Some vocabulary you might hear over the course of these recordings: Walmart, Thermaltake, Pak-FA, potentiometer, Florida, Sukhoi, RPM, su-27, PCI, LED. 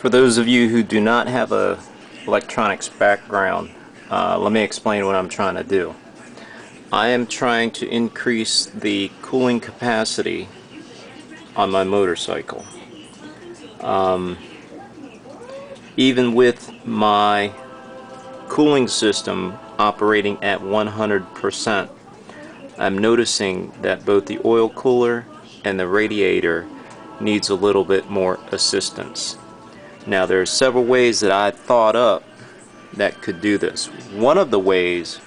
For those of you who do not have a electronics background, let me explain what I'm trying to do. I am trying to increase the cooling capacity on my motorcycle. Even with my cooling system operating at 100%, I'm noticing that both the oil cooler and the radiator needs a little bit more assistance. Now, there are several ways that I thought up that could do this. One of the ways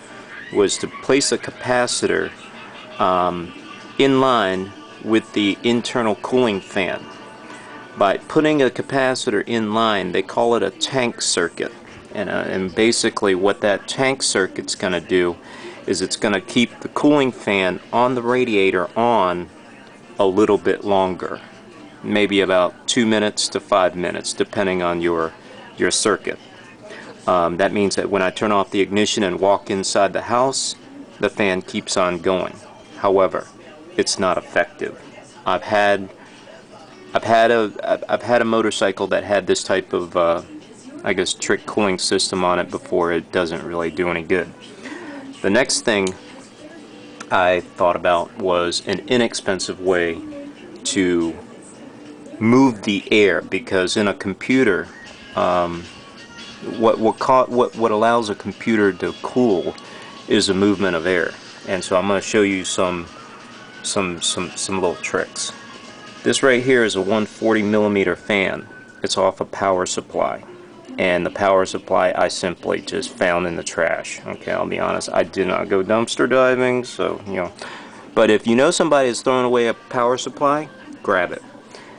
was to place a capacitor in line with the internal cooling fan. By putting a capacitor in line, they call it a tank circuit, and basically what that tank circuit's going to do is it's going to keep the cooling fan on the radiator on a little bit longer, maybe about 2 minutes to 5 minutes, depending on your circuit. That means that when I turn off the ignition and walk inside the house, the fan keeps on going. However, it's not effective. I've had a motorcycle that had this type of I guess trick cooling system on it before. It doesn't really do any good. The next thing I thought about was an inexpensive way to move the air, because in a computer, what allows a computer to cool is a movement of air. And so I'm going to show you some little tricks. This right here is a 140 millimeter fan. It's off a power supply, and the power supply I simply just found in the trash. Okay, I'll be honest, I did not go dumpster diving, so you know. But if you know somebody is throwing away a power supply, grab it,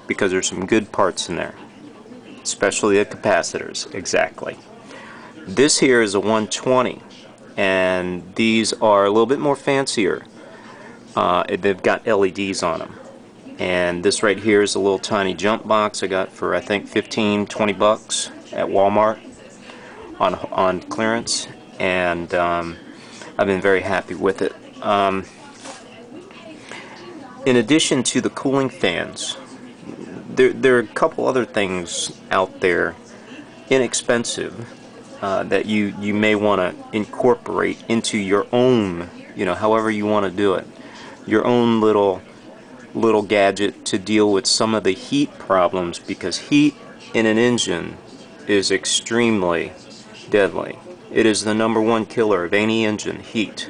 because there's some good parts in there, especially the capacitors. Exactly. This here is a 120, and these are a little bit more fancier. They've got LEDs on them. And this right here is a little tiny jump box I got for I think 15-20 bucks at Walmart on clearance, and I've been very happy with it. In addition to the cooling fans, There are a couple other things out there, inexpensive, that you may want to incorporate into your own, you know, however you want to do it, your own little gadget to deal with some of the heat problems, because heat in an engine is extremely deadly. It is the #1 killer of any engine, heat.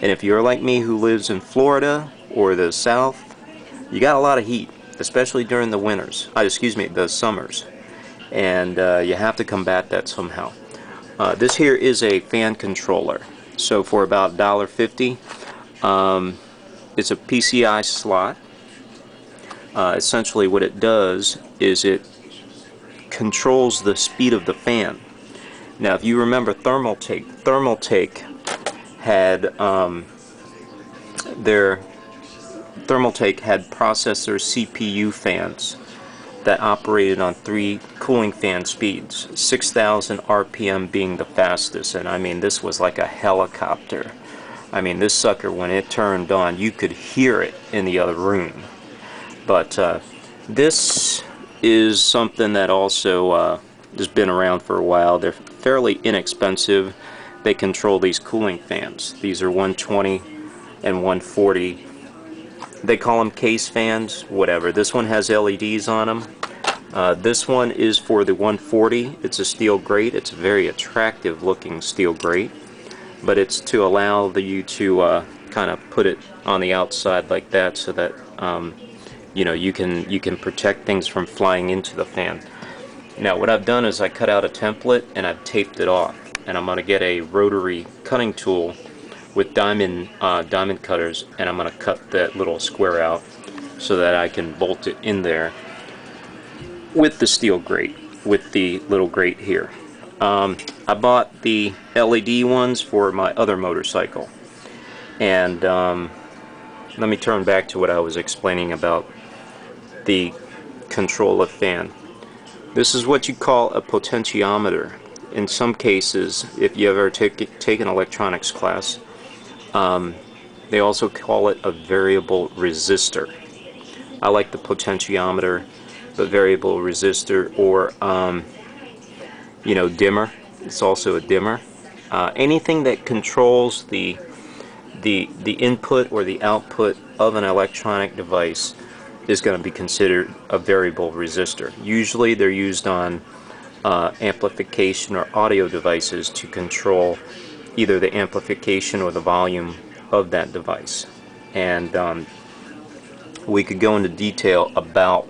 And if you're like me who lives in Florida or the South, you got a lot of heat, especially during the winters, the summers, and you have to combat that somehow. This here is a fan controller, so for about $1.50, it's a PCI slot. Essentially what it does is it controls the speed of the fan. Now, if you remember Thermaltake had Thermaltake had processor CPU fans that operated on 3 cooling fan speeds, 6,000 RPM being the fastest, and I mean this was like a helicopter. I mean, this sucker, when it turned on, you could hear it in the other room. But this is something that also has been around for a while. They're fairly inexpensive. They control these cooling fans. These are 120 and 140. They call them case fans, whatever. This one has LEDs on them. This one is for the 140. It's a steel grate. It's a very attractive looking steel grate, but it's to allow you to kind of put it on the outside like that, so that you know, you can protect things from flying into the fan. Now, what I've done is I cut out a template and I've taped it off, and I'm going to get a rotary cutting tool with diamond cutters, and I'm going to cut that little square out so that I can bolt it in there with the steel grate, with the little grate here. I bought the LED ones for my other motorcycle, and let me turn back to what I was explaining about the control of fan. This is what you call a potentiometer. In some cases, if you ever take an electronics class, they also call it a variable resistor. I like the potentiometer a variable resistor or you know, dimmer. It's also a dimmer. Anything that controls the input or the output of an electronic device is going to be considered a variable resistor. Usually they're used on amplification or audio devices to control either the amplification or the volume of that device. And we could go into detail about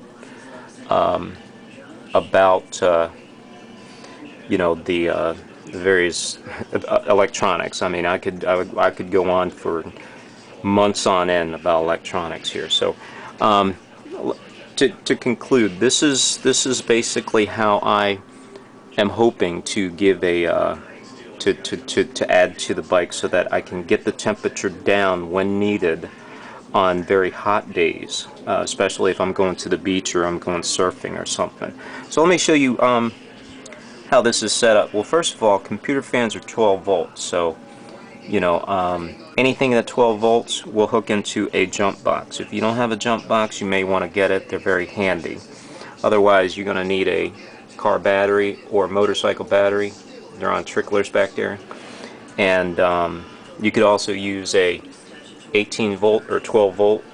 you know, the various electronics. I mean, I could go on for months on end about electronics here. So to conclude, this is basically how I am hoping to give a to add to the bike, so that I can get the temperature down when needed on very hot days, especially if I'm going to the beach or I'm going surfing or something. So let me show you how this is set up. Well, first of all, computer fans are 12 volts, so you know, anything at 12 volts will hook into a jump box. If you don't have a jump box, you may want to get it. They're very handy. Otherwise, you're going to need a car battery or a motorcycle battery. They're on tricklers back there. And you could also use a 18 volt or 12 volt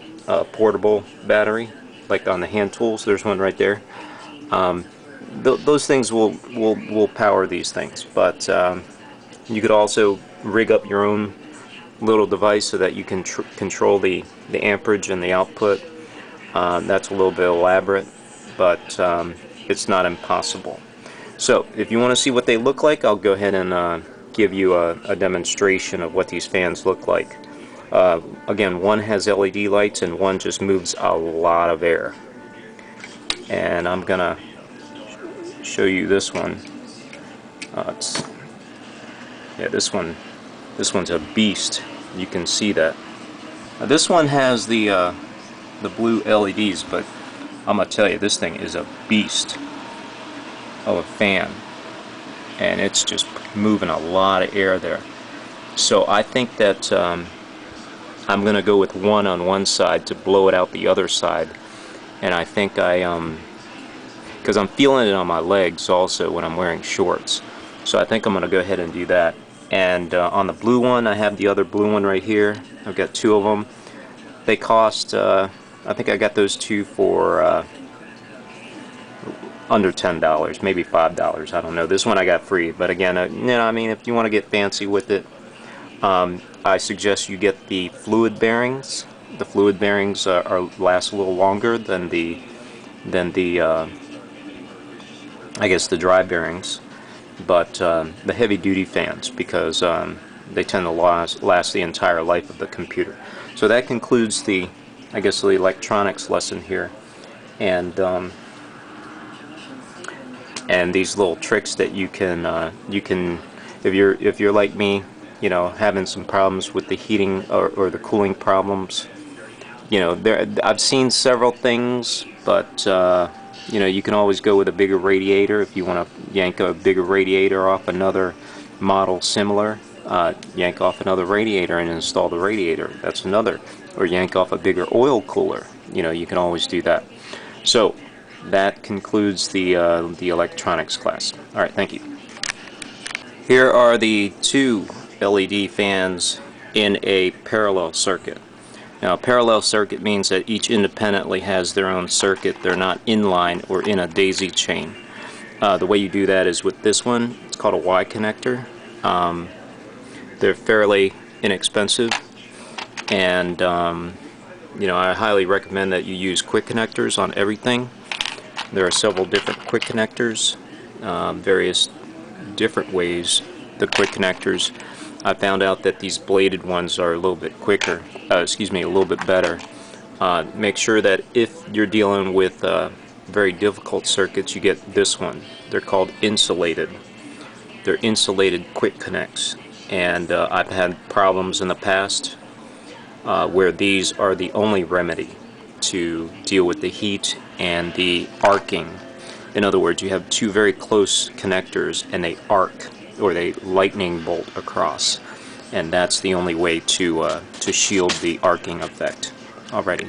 portable battery, like on the hand tools. There's one right there. Those things will power these things. But you could also rig up your own little device so that you can control the amperage and the output. That's a little bit elaborate, but it's not impossible. So if you want to see what they look like, I'll go ahead and give you a demonstration of what these fans look like. Again, one has LED lights and one just moves a lot of air. And I'm going to show you this one. Yeah, this one's a beast. You can see that. Now, this one has the blue LEDs, but I'm gonna tell you, this thing is a beast of a fan, and it's just moving a lot of air there. So I think that I'm gonna go with one on one side to blow it out the other side. And I think I because I'm feeling it on my legs also when I'm wearing shorts, so I think I'm gonna go ahead and do that. And on the blue one, I have the other blue one right here. I've got two of them. They cost I think I got those two for under $10, maybe $5, I don't know. This one I got free, but again, you know, I mean, if you want to get fancy with it, I suggest you get the fluid bearings. The fluid bearings last a little longer than I guess the dry bearings. But the heavy-duty fans, because they tend to last the entire life of the computer. So that concludes the, I guess, the electronics lesson here, and these little tricks that you can, if you're like me, you know, having some problems with the heating or the cooling problems. You know, I've seen several things, but. You know, you can always go with a bigger radiator if you want to yank a bigger radiator off another model similar. Yank off another radiator and install the radiator. That's another. Or yank off a bigger oil cooler. You know, you can always do that. So that concludes the electronics class. All right, thank you. Here are the two LED fans in a parallel circuit. Now, parallel circuit means that each independently has their own circuit. They're not in line or in a daisy chain. The way you do that is with this one. It's called a Y connector. They're fairly inexpensive, and you know, I highly recommend that you use quick connectors on everything. There are several different quick connectors, various different ways the quick connectors. I found out that these bladed ones are a little bit quicker, excuse me, a little bit better. Make sure that if you're dealing with very difficult circuits, you get this one. They're called insulated. They're insulated quick connects, and I've had problems in the past where these are the only remedy to deal with the heat and the arcing. In other words, you have two very close connectors and they arc, or they lightning bolt across, and that's the only way to shield the arcing effect. Alrighty.